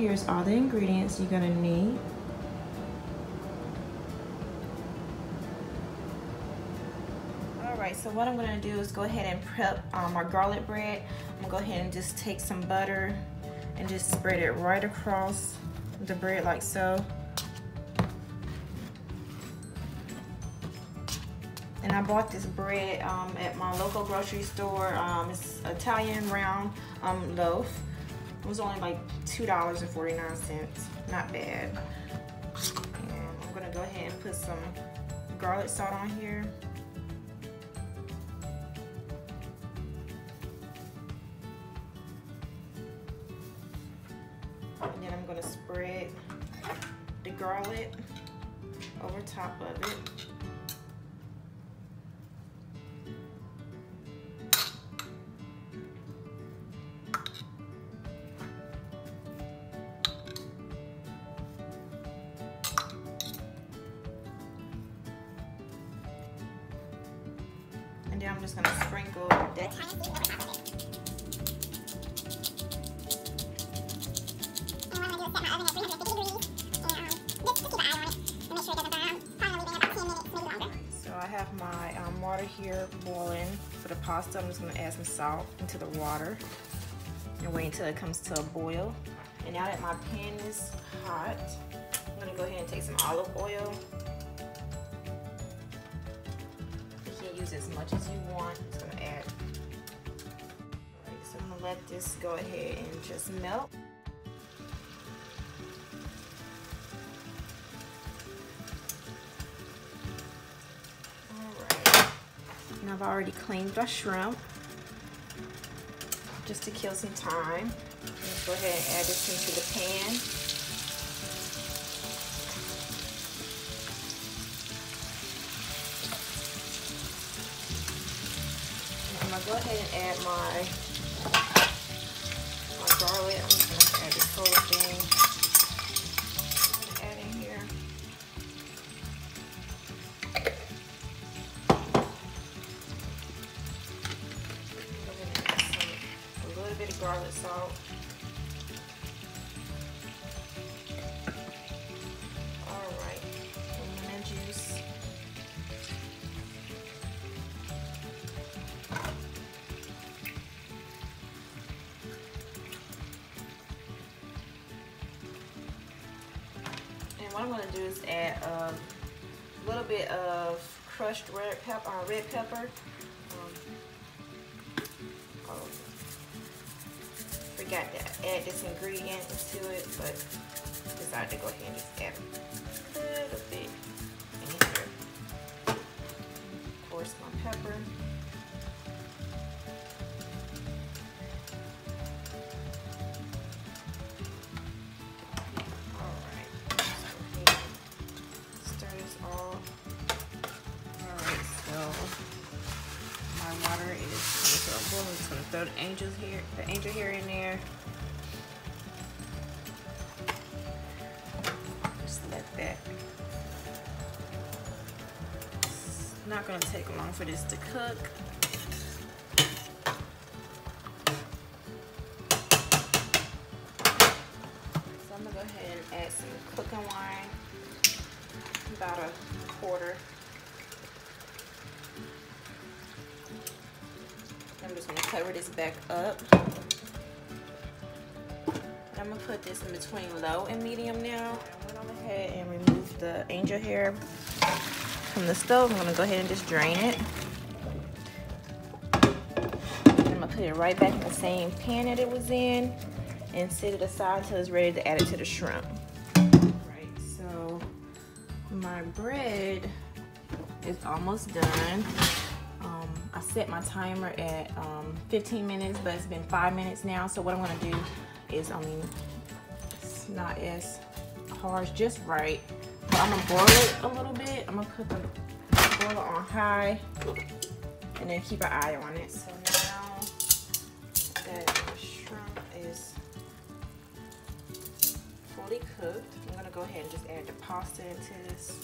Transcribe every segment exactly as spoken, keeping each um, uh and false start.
here's all the ingredients you're going to need. Alright, so what I'm going to do is go ahead and prep um, our garlic bread. I'm going to go ahead and just take some butter and just spread it right across the bread like so. And I bought this bread um, at my local grocery store. Um, it's Italian round um, loaf. It was only like two dollars and forty-nine cents. Not bad. And I'm gonna go ahead and put some garlic salt on here. And then I'm gonna spread the garlic over top of it. Then I'm just going to sprinkle that. So I have my um, water here boiling for the pasta. I'm just going to add some salt into the water and wait until it comes to a boil. And now that my pan is hot, I'm going to go ahead and take some olive oil. Use as much as you want. It's gonna add. All right, so I'm gonna let this go ahead and just melt. All right, and I've already cleaned my shrimp just to kill some time. Let's go ahead and add this into the pan. I'm going to go ahead and add my, my garlic. I'm just going to add this whole thing. I'm going to add in here. I'm going to add some, a little bit of garlic salt. Alright, lemon juice. What I'm going to do is add a little bit of crushed red pepper. Uh, red pepper. Um, oh, forgot to add this ingredient to it, but decided to go ahead and just add a little bit in here. Of course, my pepper. I'm just gonna throw the angels here, the angel hair in there. Just let that. It's not gonna take long for this to cook. So I'm gonna go ahead and add some cooking wine, about a quarter. I'm just going to cover this back up. I'm going to put this in between low and medium now. I'm going to go ahead and remove the angel hair from the stove. I'm going to go ahead and just drain it. I'm going to put it right back in the same pan that it was in and set it aside until it's ready to add it to the shrimp. Alright, so my bread is almost done. I set my timer at um, fifteen minutes, but it's been five minutes now. So what I'm gonna do is, I mean, it's not as hard, just right. But I'm gonna boil it a little bit. I'm gonna put the boiler on high and then keep an eye on it. So now that the shrimp is fully cooked, I'm gonna go ahead and just add the pasta into this.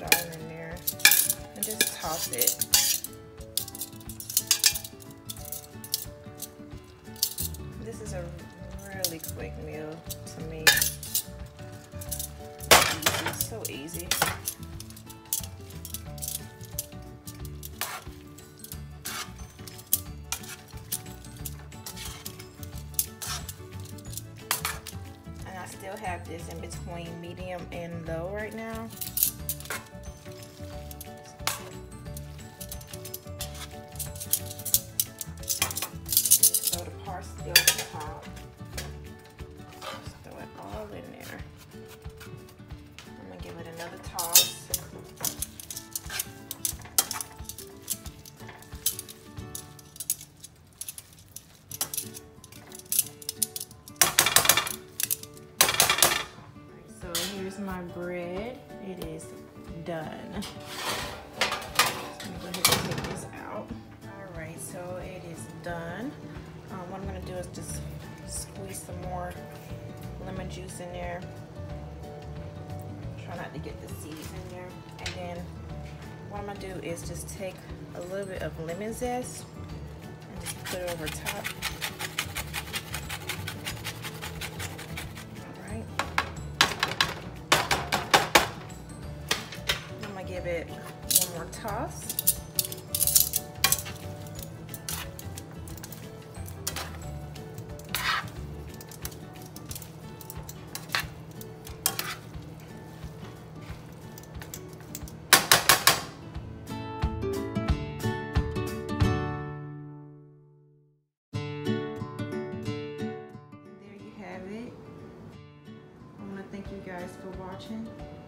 All in there. toss it. This is a really quick meal to me. It's so easy. And I still have this in between medium and low right now. Still the top. Just throw it all in there. I'm gonna give it another toss. Alright, so here's my bread. It is done. Just gonna go ahead and take this out. Alright, so it is done. Um, what I'm going to do is just squeeze some more lemon juice in there. Try not to get the seeds in there. And then what I'm going to do is just take a little bit of lemon zest and just put it over top. Alright. I'm going to give it one more toss. Thank you guys for watching.